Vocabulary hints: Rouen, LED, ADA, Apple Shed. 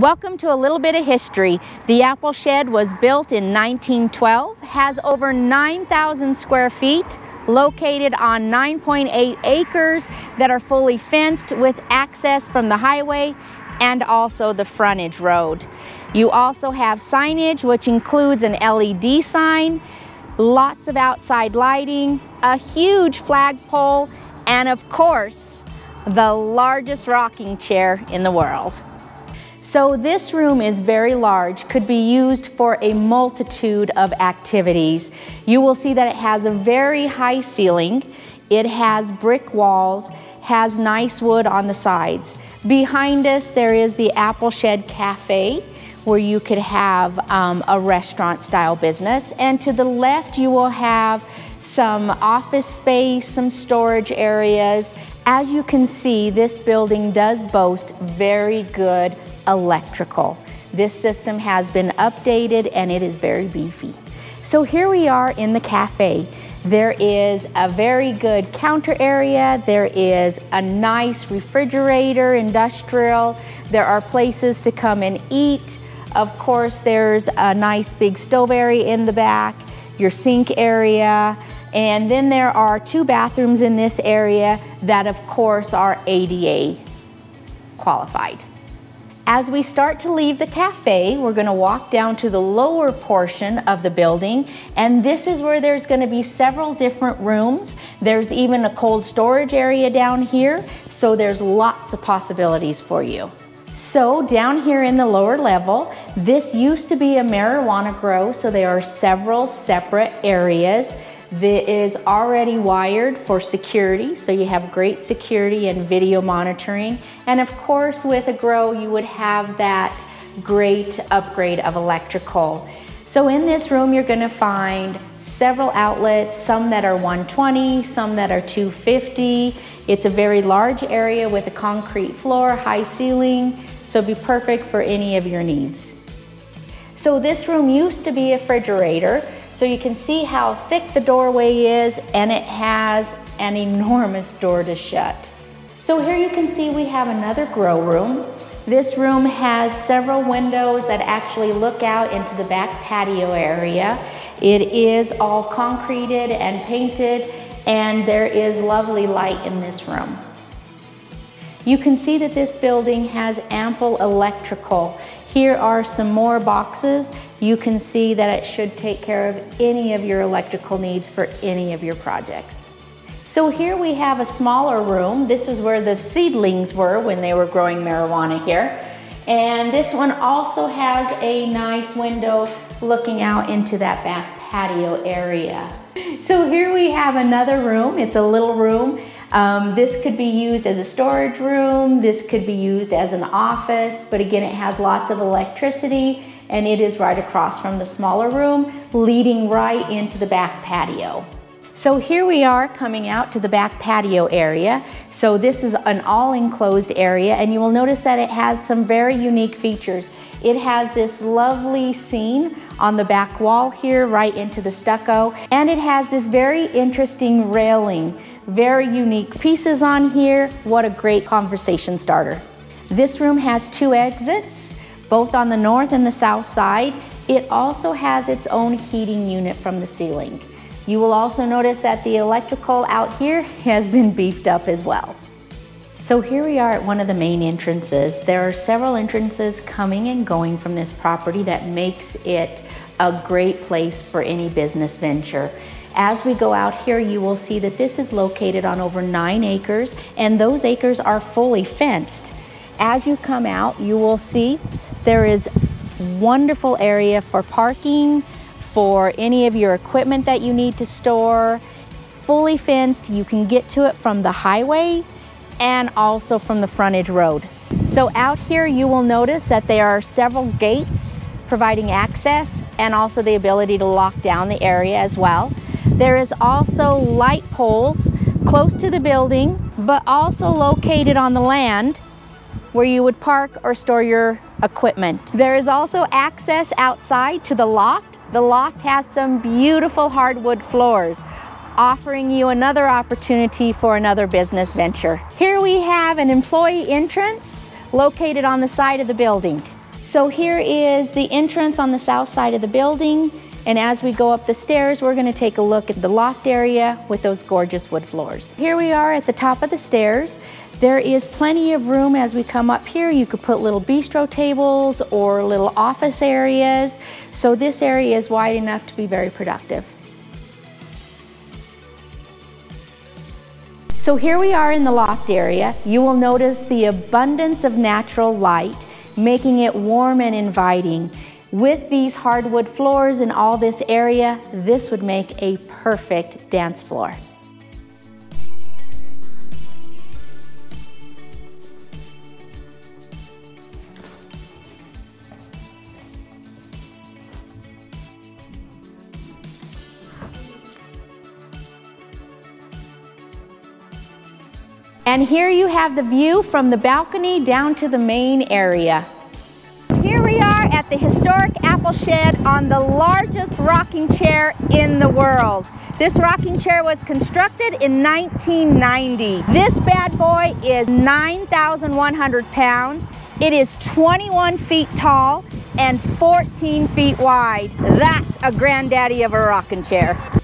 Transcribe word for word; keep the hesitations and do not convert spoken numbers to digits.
Welcome to a little bit of history. The Apple Shed was built in nineteen twelve, has over nine thousand square feet, located on nine point eight acres that are fully fenced with access from the highway and also the frontage road. You also have signage, which includes an L E D sign, lots of outside lighting, a huge flagpole, and of course, the largest rocking chair in the world. So this room is very large, could be used for a multitude of activities. You will see that it has a very high ceiling, it has brick walls, has nice wood on the sides. Behind us there is the Apple Shed Cafe, where you could have um, a restaurant style business, and to the left you will have some office space, some storage areas. As you can see, this building does boast very good electrical. This system has been updated and it is very beefy. So here we are in the cafe. There is a very good counter area. There is a nice refrigerator, industrial. There are places to come and eat. Of course, there's a nice big stove area in the back, your sink area, and then there are two bathrooms in this area that of course are A D A qualified. As we start to leave the cafe, we're going to walk down to the lower portion of the building, and this is where there's going to be several different rooms. There's even a cold storage area down here, so there's lots of possibilities for you. So down here in the lower level, this used to be a marijuana grow, so there are several separate areas. That is already wired for security, so you have great security and video monitoring. And of course, with a grow, you would have that great upgrade of electrical. So in this room, you're gonna find several outlets, some that are one twenty, some that are two fifty. It's a very large area with a concrete floor, high ceiling, so it'd be perfect for any of your needs. So this room used to be a refrigerator, so you can see how thick the doorway is, and it has an enormous door to shut. So here you can see we have another grow room. This room has several windows that actually look out into the back patio area. It is all concreted and painted, and there is lovely light in this room. You can see that this building has ample electrical. Here are some more boxes. You can see that it should take care of any of your electrical needs for any of your projects. So here we have a smaller room. This is where the seedlings were when they were growing marijuana here. And this one also has a nice window looking out into that back patio area. So here we have another room. It's a little room. Um, this could be used as a storage room, this could be used as an office, but again it has lots of electricity, and it is right across from the smaller room, leading right into the back patio. So here we are coming out to the back patio area. So this is an all enclosed area, and you will notice that it has some very unique features. It has this lovely scene on the back wall here, right into the stucco, and it has this very interesting railing. Very unique pieces on here. What a great conversation starter. This room has two exits, both on the north and the south side. It also has its own heating unit from the ceiling. You will also notice that the electrical out here has been beefed up as well. So here we are at one of the main entrances. There are several entrances coming and going from this property that makes it a great place for any business venture. As we go out here, you will see that this is located on over nine acres, and those acres are fully fenced. As you come out, you will see there is wonderful area for parking, for any of your equipment that you need to store. Fully fenced, you can get to it from the highway and also from the frontage road. So out here, you will notice that there are several gates providing access and also the ability to lock down the area as well. There is also light poles close to the building, but also located on the land where you would park or store your equipment. There is also access outside to the loft. The loft has some beautiful hardwood floors, offering you another opportunity for another business venture. Here we have an employee entrance located on the side of the building. So here is the entrance on the south side of the building, and as we go up the stairs, we're gonna take a look at the loft area with those gorgeous wood floors. Here we are at the top of the stairs. There is plenty of room as we come up here. You could put little bistro tables or little office areas. So this area is wide enough to be very productive. So here we are in the loft area. You will notice the abundance of natural light, making it warm and inviting. With these hardwood floors and all this area, this would make a perfect dance floor. And here you have the view from the balcony down to the main area. Here we are at the historic Apple Shed on the largest rocking chair in the world. This rocking chair was constructed in nineteen ninety. This bad boy is nine thousand one hundred pounds. It is twenty-one feet tall and fourteen feet wide. That's a granddaddy of a rocking chair.